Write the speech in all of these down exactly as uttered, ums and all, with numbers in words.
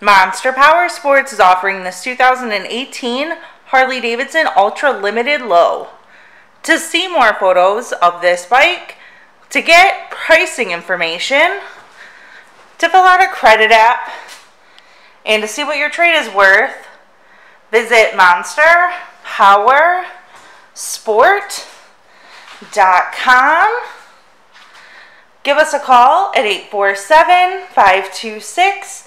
Monster Power Sports is offering this two thousand eighteen Harley-Davidson Ultra Limited Low. To see more photos of this bike, to get pricing information, to fill out a credit app, and to see what your trade is worth, visit monster power sport dot com. Give us a call at eight four seven, five two six,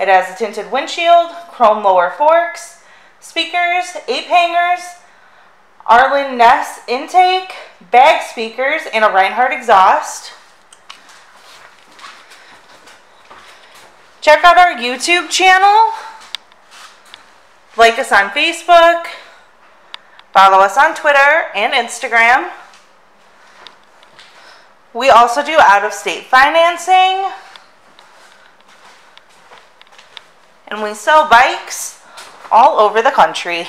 It has a tinted windshield, chrome lower forks, speakers, ape hangers, Arlen Ness intake, bag speakers, and a Reinhard exhaust. Check out our YouTube channel. Like us on Facebook. Follow us on Twitter and Instagram. We also do out-of-state financing. And we sell bikes all over the country.